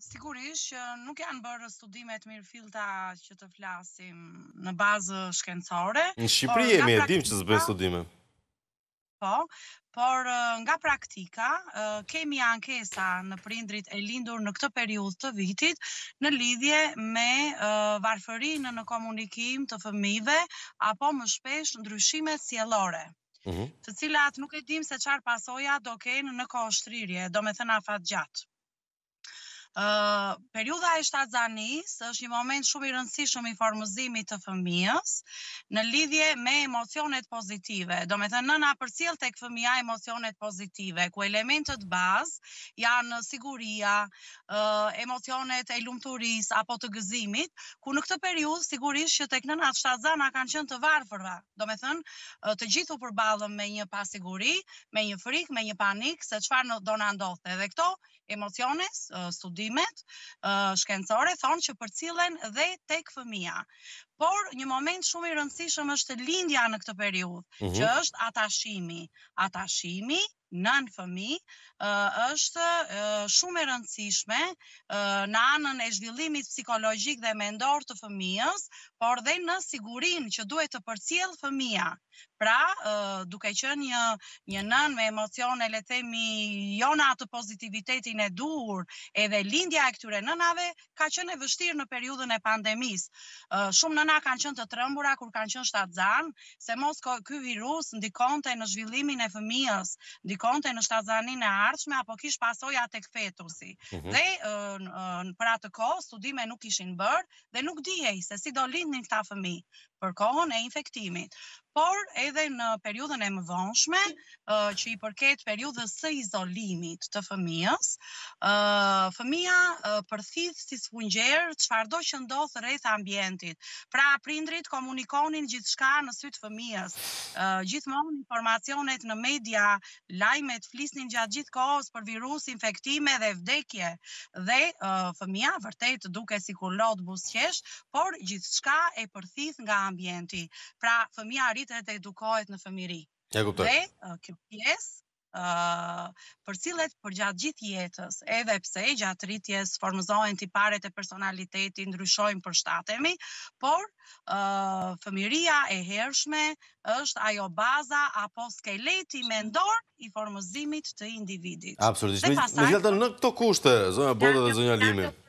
Sigurisht që nuk janë bërë studime të mirëfillta që të flasim në bazë shkencore. Në Shqipëri jemi e dim që s'bëjnë studime. Po, por nga praktika kemi ankesa në prindrit e lindur në këtë periudhë të vitit në lidhje me varfërinë në komunikim të fëmijëve apo më shpesh ndryshimet sjellore. Të cilat nuk e dim se çfarë pasoja do kenë në kohështrirje, domethënë afatgjatë. Periudha e shtazanisë është një moment shumë i rëndësishëm i formëzimit të fëmijës në lidhje me emocionet pozitive. Domethënë nëna përcjell tek fëmia emocionet pozitive, ku elementët bazë janë siguria, emocionet e lumturisë apo të gëzimit, ku në këtë periudhë sigurisht që tek nënat shtazana kanë qenë të varfërva. Domethënë të gjithu përballëm me një pasiguri, me një frikë, me një panikë se çfarë do na ndodhte. Dhe këto emocione, studimet shkencore thonë që përcillen dhe tek fëmia. Por një moment shumë i rëndësishëm është lindja në këtë periudhë, që është atashimi. Atashimi nën fëmijë është shumë e rëndësishme në anën e zhvillimit psikologjik dhe mendor të fëmijës, por dhe në sigurinë që duhet të përcjell fëmia. Pra, duke qenë një nën me emocione, le të themi, jo në atë pozitivitetin e duhur, edhe lindja e këtyre nënave ka qenë e vështirë në periudhën e pandemisë. Shumë nëna kanë qenë të trembura kur kanë qenë shtatzan, se mos ky virus ndikonte në zhvillimin e fëmijës, ndikonte në shtatzaninë e ardhshme apo kishte pasoja tek fetusi. Dhe për atë kohë studime nuk ishin bërë dhe nuk dihej se si do lindnin këta fëmijë për kohën e infektimit. Por edhe në periudhën e mëvonshme, që i përket periudhës së izolimit të fëmijës, fëmia përthith si sfungjer çfarëdo që ndodh rreth ambientit. Pra, prindrit komunikonin gjithçka në sy të fëmijës. Gjithmonë informacionet në media, lajmet flisnin gjatë gjithë kohës për virus, infektime dhe vdekje. Dhe fëmia vërtet duket sikur lot buzqesh, por gjithçka e përthith nga ambienti. Pra, fëmia të edukohet në fëmijëri. Dhe kjo pjesë përcillet përgjatë gjithë jetës, edhe pse gjatë rritjes formëzohen tiparet e personalitetit, ndryshojnë, përshtatemi, por fëmijëria e hershme është ajo baza apo skeleti mendor i formëzimit të individit. Absolutisht. Megjithatë në këto kushte, zonja Bota dhe zonja Limi.